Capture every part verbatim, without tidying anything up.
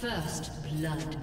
First blood.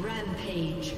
Rampage.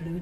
Blue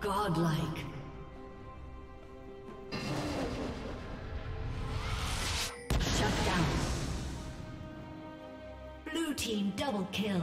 Godlike. Shut down. Blue team double kill.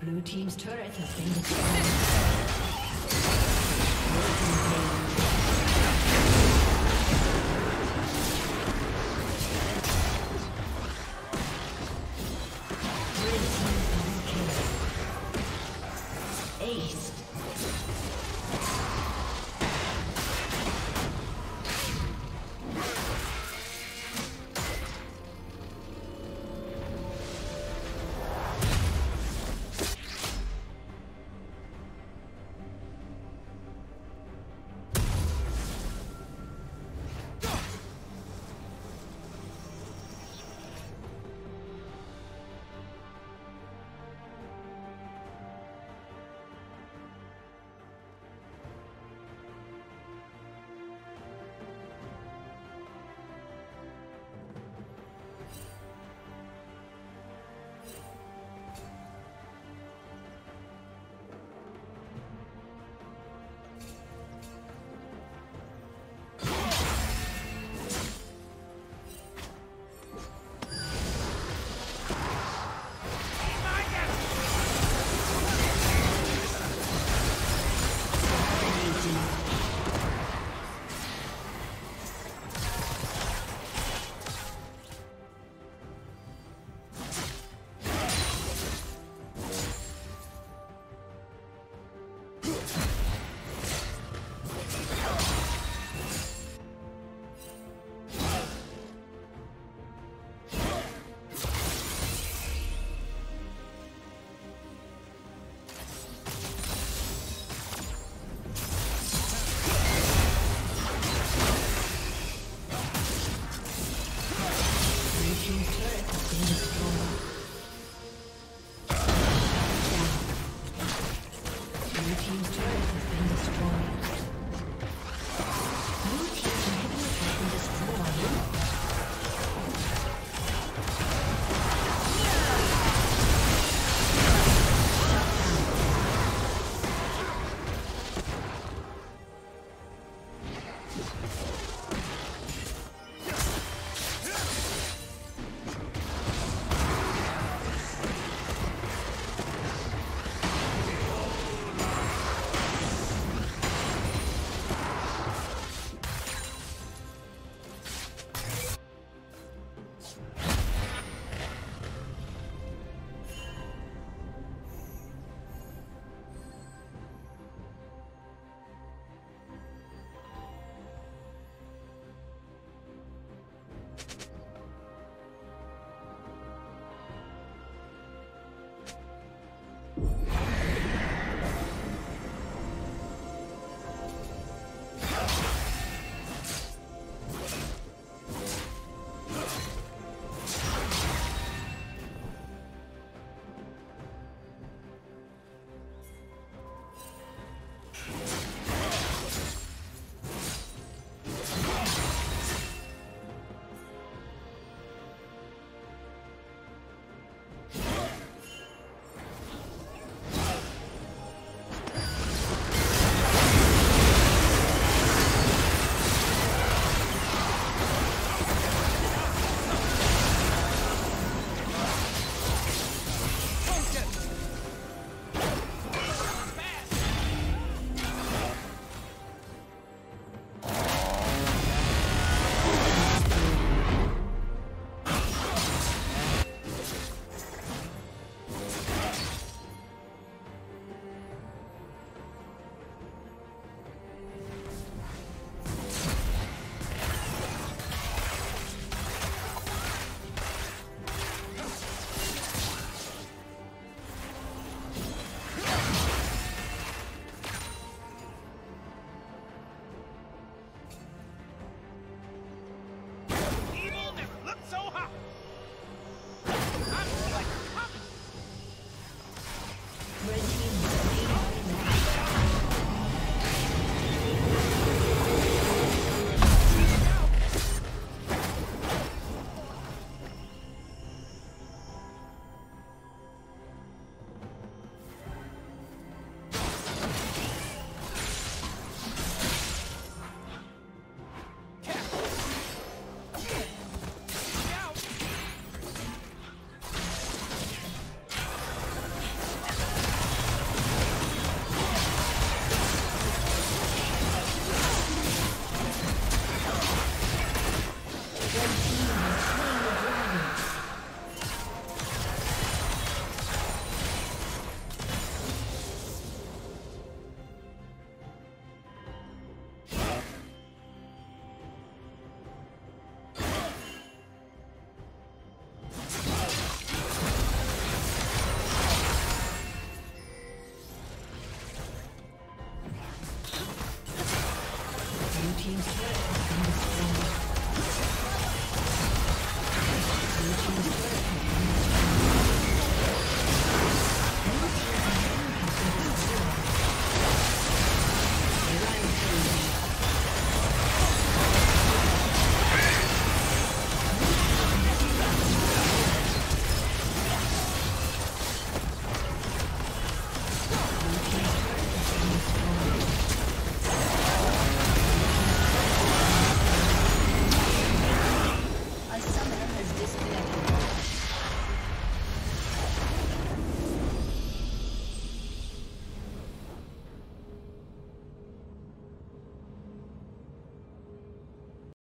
Blue team's turret has been destroyed.